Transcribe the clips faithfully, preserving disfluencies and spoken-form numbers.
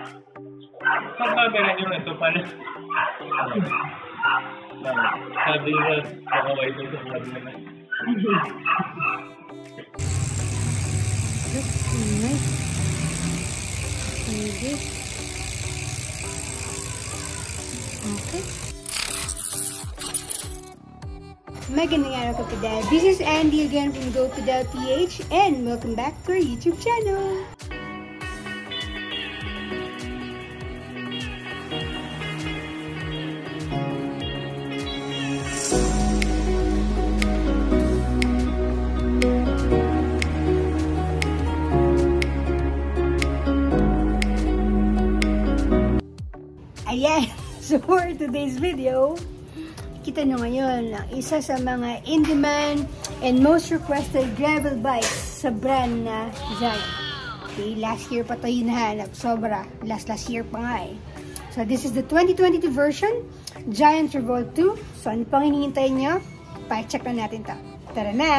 Saan camera nyo ito pala? Sabi nyo, nakaway ko sa vlog naman. Look, nice. Okay. Okay. Magandang araw, GoPadad. This is Andy again from GoPadad P H and welcome back to our YouTube channel. Ayan! So for today's video, kita nyo ngayon ang isa sa mga in-demand and most requested gravel bikes sa brand na Giant. Okay, last year pa ito hinahanap. Sobra. Last last year pa nga eh. So this is the twenty twenty-two version, Giant Revolt two. So ano pang hinihintay nyo? Pa-check na natin ito. Tara na!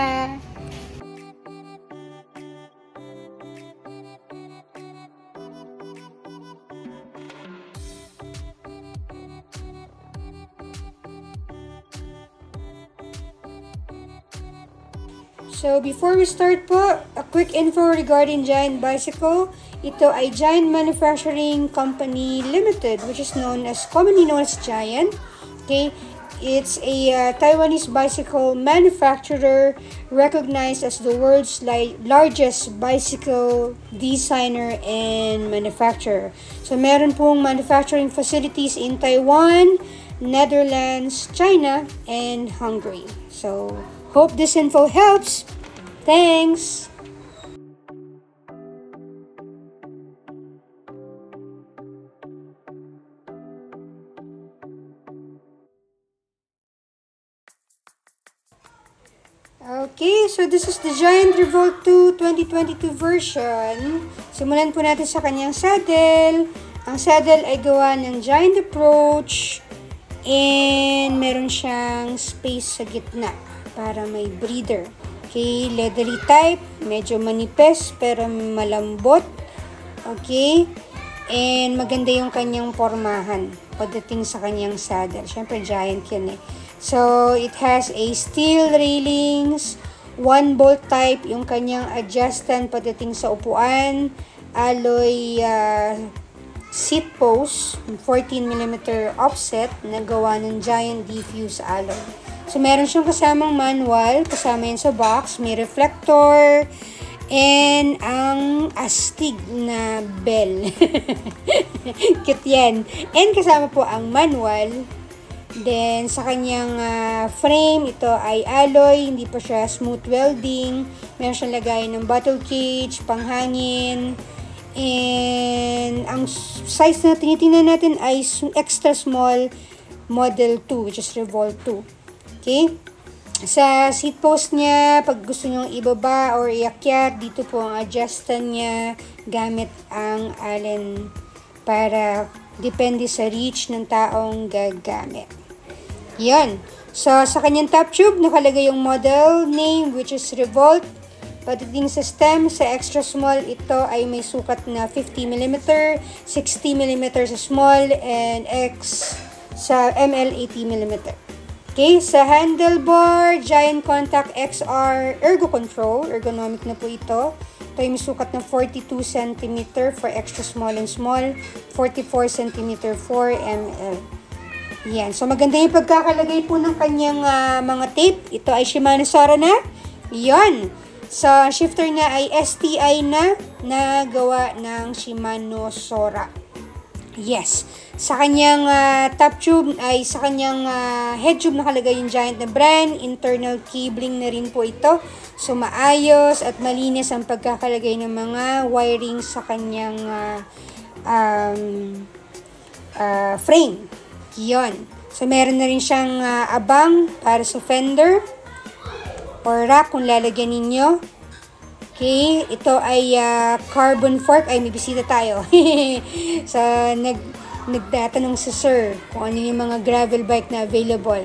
So, before we start po, a quick info regarding Giant Bicycle. Ito ay Giant Manufacturing Company Limited, which is known as, commonly known as Giant. Okay, it's a uh, Taiwanese bicycle manufacturer recognized as the world's li largest bicycle designer and manufacturer. So, meron pong manufacturing facilities in Taiwan, Netherlands, China, and Hungary. So, hope this info helps. Thanks! Okay, so this is the Giant Revolt two twenty twenty-two version. Simulan po natin sa kanyang saddle. Ang saddle ay gawa ng Giant Approach and meron siyang space sa gitna para may breather. Okay, leathery type, medyo manipes pero malambot. Okay, and maganda yung kanyang pormahan pagdating sa kanyang saddle. Syempre Giant yan eh. So, it has a steel railings, one bolt type yung kanyang adjustant pagdating sa upuan, alloy uh, seat post, fourteen millimeter offset na gawa ng Giant diffuse alloy. So, meron siyang kasamang manual, kasama yun sa box, may reflector, and ang astig na bell. Cute yan. And kasama po ang manual. Then, sa kanyang uh, frame, ito ay alloy, hindi pa siya smooth welding. Meron siyang lagay ng bottle cage, panghangin, and ang size na tinitingnan natin ay extra small model two, which is Revolt two. Okay? Sa seat post niya, pag gusto nyo ibaba or iakyat, dito po ang adjustan niya gamit ang allen para depende sa reach ng taong gagamit. Yan. So, sa kanyang top tube, nakalagay yung model name which is Revolt. Pagdating sa stem, sa extra small, ito ay may sukat na fifty millimeter, sixty millimeter sa small, and X sa M L eighty millimeter. Okay, sa handlebar, Giant Contact X R Ergo Control. Ergonomic na po ito. Ito ay may sukat na forty-two centimeters for extra small and small, forty-four centimeters for M L. Yan. So, maganda yung pagkakalagay po ng kanyang uh, mga tape. Ito ay Shimano Sora na. Yan. So, shifter niya ay S T I na na gawa ng Shimano Sora. Yes. Sa kanyang uh, top tube ay sa kanyang uh, head tube nakalagay yung Giant na brand. Internal cabling na rin po ito. So maayos at malinis ang pagkakalagay ng mga wiring sa kanyang uh, um, uh, frame. Yun. So meron na rin siyang uh, abang para sa fender or rack kung lalagyan ninyo. Okay. Ito ay uh, carbon fork. Ay, may bisita tayo. So nag nagtatanong si Sir kung ano yung mga gravel bike na available.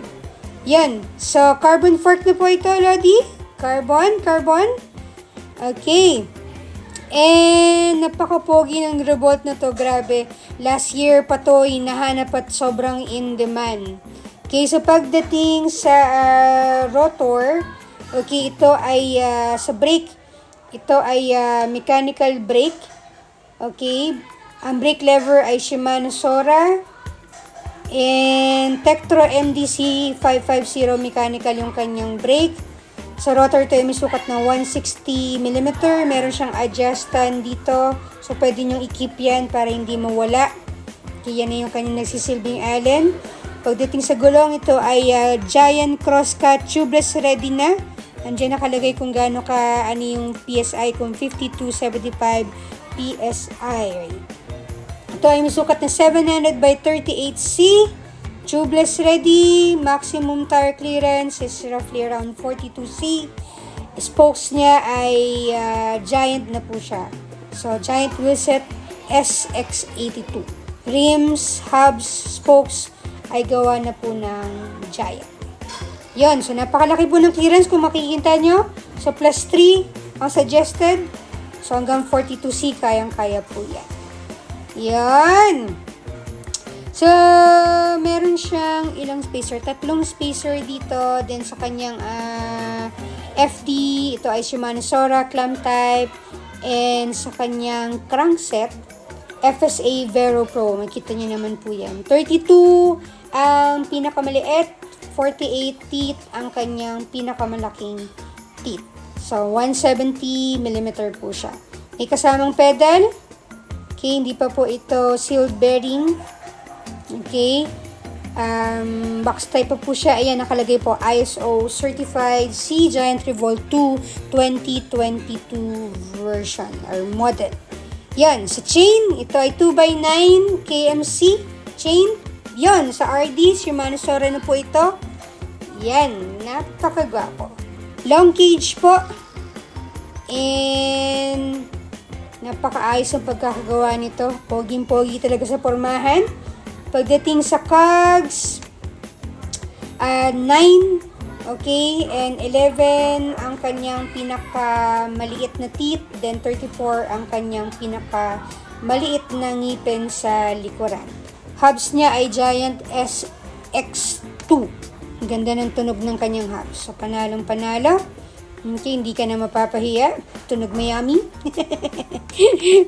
Yan. So, carbon fork na po ito, Lodi. Carbon, carbon. Okay. And napaka-pogi ng Revolt na to, grabe. Last year pa to hinahanap at sobrang in demand. Okay, so pagdating sa uh, rotor, okay, ito ay uh, sa brake. Ito ay uh, mechanical brake. Okay, ang brake lever ay Shimano Sora. And Tektro M D C five fifty mechanical yung kanyang brake. Sa rotor to ay may sukat ng one hundred sixty millimeters. Meron siyang adjustan dito. So, pwede nyo i-keep yan para hindi mawala. Okay, yan na yung kanyang nagsisilbing allen. Pagdating sa gulong, ito ay uh, Giant Crosscut Tubeless ready na. Andiyan nakalagay kung gaano ka, ano yung P S I, kung fifty-two seventy-five P S I. Ito ay may sukat ng seven hundred by thirty-eight C. Tubeless ready, maximum tire clearance is roughly around forty-two C. Spokes niya ay uh, giant na po siya. So, giant wheelset S X eighty-two. Rims, hubs, spokes ay gawa na po ng giant. Yun, so napakalaki po ng clearance kung makikita nyo. So, plus three ang suggested. So, hanggang forty-two C, kayang-kaya po yan. Yun! So, meron siyang ilang spacer. Tatlong spacer dito. Then, sa kanyang uh, F D, ito ay Shimano Sora, clamp type. And sa kanyang crankset, F S A Vero Pro. Makita niyo naman po yan. thirty-two ang pinakamaliit. forty-eight teeth ang kanyang pinakamalaking teeth. So, one hundred seventy millimeters po siya. May kasamang pedal. Okay, hindi pa po ito sealed bearing. Okay, um, box type pa po siya. Ayan, nakalagay po I S O Certified C Giant Revolt two twenty twenty-two version or model. Yan, sa chain, ito ay two by nine K M C chain. Yan, sa R D, Shimano Sora na po ito. Yan, napakagwapo. Long cage po. And napakaayos ang pagkakagawa nito. Poging-pogi talaga sa pormahan. Pagdating sa cogs, uh, nine, okay, and eleven ang kanyang pinakamaliit na teeth, then thirty-four ang kanyang pinakamaliit na ngipin sa likuran. Hubs niya ay Giant S X two. Ang ganda ng tunog ng kanyang hubs. So, panalong-panalo. Okay, hindi ka na mapapahiya. Tunog Miami.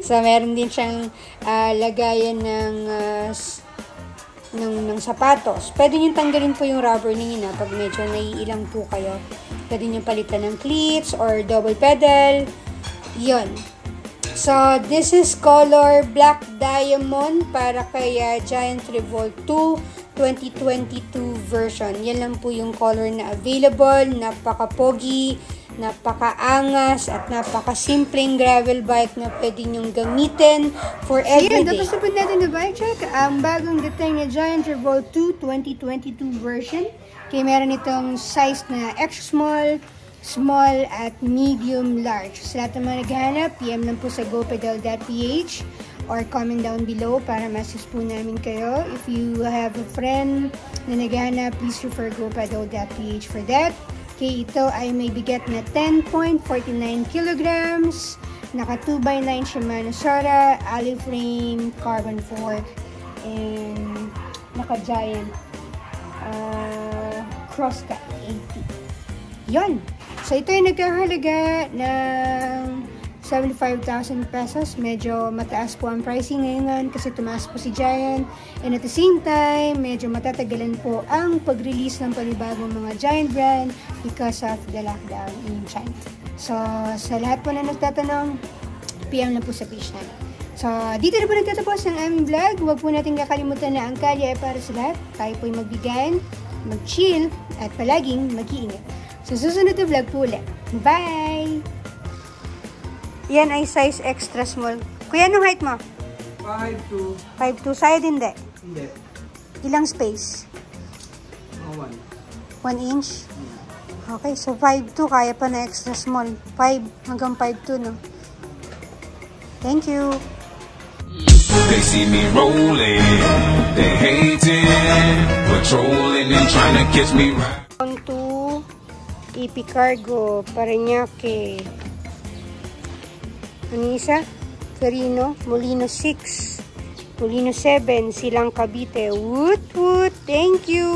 So, meron din siyang uh, lagayan ng, uh, ng, ng sapatos. Pwede nyo tanggalin po yung rubber ninyo na pag medyo naiilang po kayo. Pwede nyo palitan ng cleats or double pedal. Yun. So, this is color Black Diamond para kay uh, Giant Revolt two twenty twenty-two version. Yan lang po yung color na available. Napaka-pogi, napaka-angas, at napaka-simpleng gravel bike na pwede nyong gamitin for everyday. Ayun, tapos na po natin na bike check. Ang bagong dating na Giant Revolt two twenty twenty-two version. Kaya meron itong size na extra small, small, at medium large. Sa lahat naman naghahanap, P M lang po sa GoPadad P H. Or comment down below para ma-assist po namin kayo. If you have a friend na naghahanap, please refer GoPadad P H for that. Okay, ito ay may bigat na ten point four nine kilograms, naka two by nine Shimano Sora, alu frame, carbon fork, and naka giant uh, crosscut eighty. Yun! So, ito ay nagkahalaga ng seventy-five thousand pesos. Medyo mataas po ang pricing ngayon kasi tumaas po si Giant. And at the same time, medyo matatagalan po ang pag-release ng panibagong mga Giant brand because of the lockdown in China. So, sa lahat po na nagtatanong, P M na po sa page namin. So, dito na po nagtatapos ang aming vlog. Huwag po natin kakalimutan na ang kalye ay para sa lahat. Tayo po'y magbigayan, mag-chill, at palaging mag-iingat. So, susunod na vlog po ulit. Bye! Yan ay size extra small. Kuya, anong height mo? five two. five two. Sa'yo din, de? Hindi. Ilang space? one. one inch? Okay, so five two. Kaya pa na extra small. five hanggang five two, no? Thank you. They see me rolling. They hating. Patrolling and trying to catch me right. one two. E P Cargo. Parañaque. Anisa, Carino, Molino six, Molino seven, Silang Cavite. Woot woot! Thank you!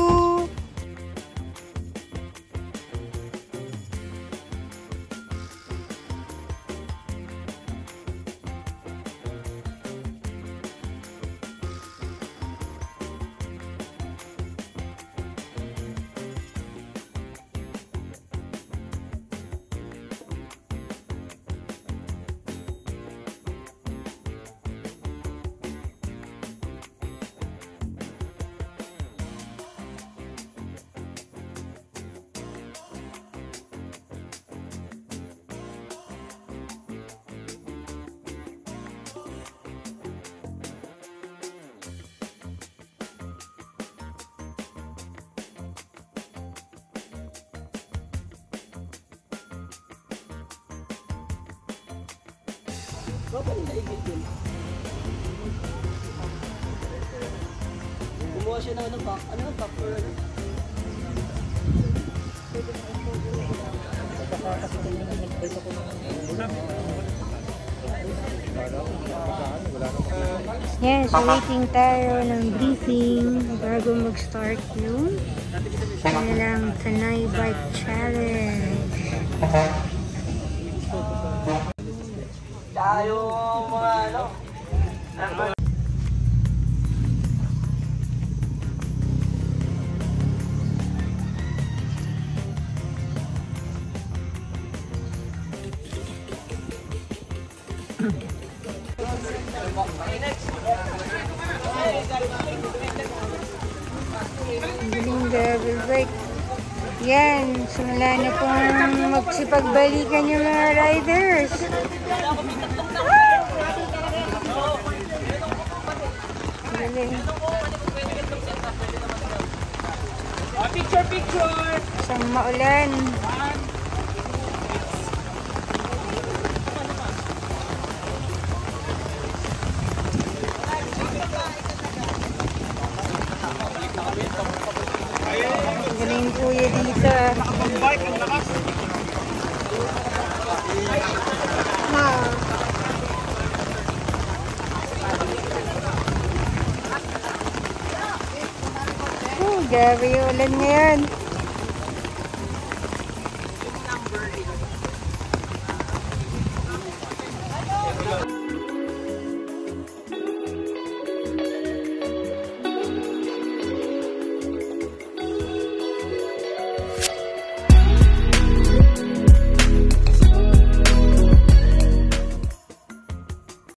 Gumawa siya ng ano back, ano back for ano? Yes, waiting tayo ng briefing bago mag-start yung kanilang Tanay Bike Challenge. Tayo mga ano? Yan, simula na pong magsipagbalikan yung mga riders. Picture, picture! Isang maulan. Grabe yung ulan ngayon.